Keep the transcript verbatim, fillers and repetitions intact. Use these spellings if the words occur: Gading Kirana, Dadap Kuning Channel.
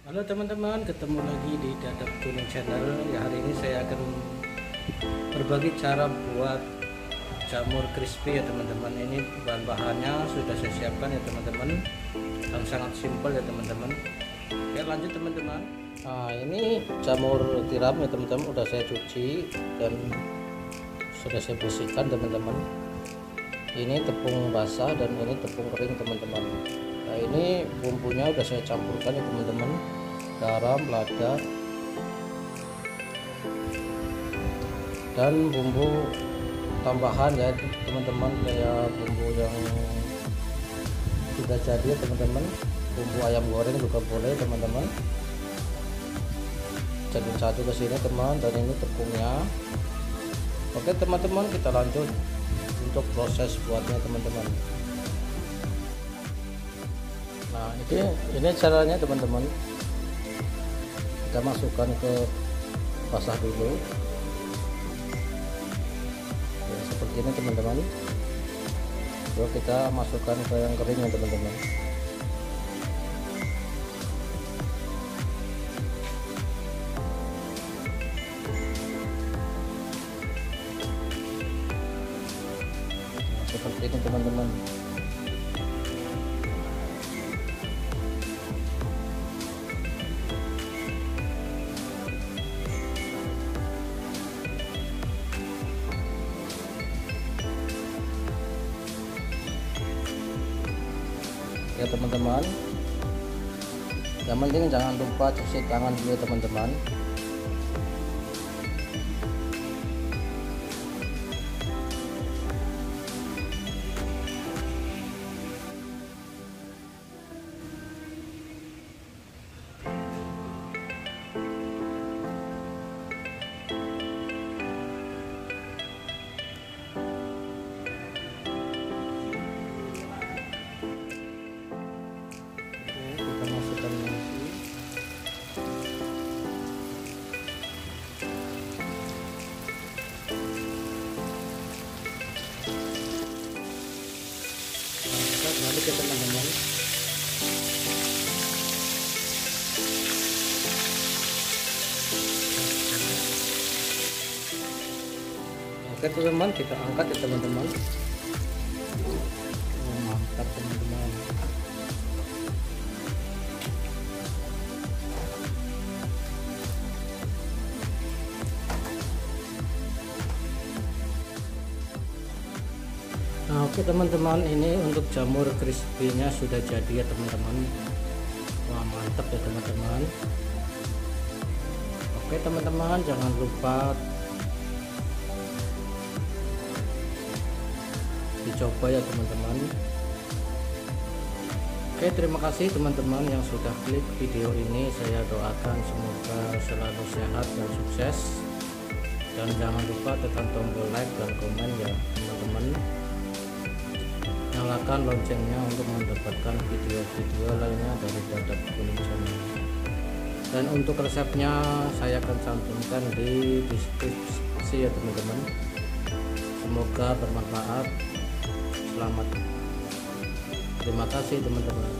Halo teman-teman, ketemu lagi di Dadap Kuning Channel. Ya, hari ini saya akan berbagi cara buat jamur crispy ya teman-teman. Ini bahan-bahannya sudah saya siapkan ya teman-teman, dan sangat simpel ya teman-teman. Ya lanjut teman-teman. Nah, ini jamur tiram ya teman-teman, udah saya cuci dan sudah saya bersihkan teman-teman. Ini tepung basah dan ini tepung kering teman-teman. Nah, ini bumbunya udah saya campurkan ya teman-teman, garam, lada, dan bumbu tambahan ya teman-teman, kayak bumbu yang sudah jadi ya teman-teman, bumbu ayam goreng juga boleh teman-teman. Jadi satu ke sini teman, dan ini tepungnya. Oke teman-teman, kita lanjut untuk proses buatnya teman-teman. Nah, ini ini caranya teman-teman. Kita masukkan ke basah dulu. Ya, seperti ini teman-teman. Lalu kita masukkan ke yang kering ya teman-teman. Nah, seperti ini teman-teman. Ya teman-teman, yang penting jangan lupa cuci tangan dulu teman-teman. Lalu kita teman-teman, oke teman-teman, kita angkat ya teman-teman. Oh, mantap teman-teman. Nah, oke teman-teman, ini untuk jamur crispy-nya sudah jadi ya teman-teman. Wah, mantap ya teman-teman. Oke teman-teman, jangan lupa dicoba ya teman-teman. Oke, terima kasih teman-teman yang sudah klik video ini. Saya doakan semoga selalu sehat dan sukses. Dan jangan lupa tekan tombol like dan komen ya teman-teman. Nyalakan loncengnya untuk mendapatkan video-video lainnya dari Dadap Kuning Channel. Dan untuk resepnya saya akan cantumkan di deskripsi ya teman-teman. Semoga bermanfaat. Selamat. Terima kasih teman-teman.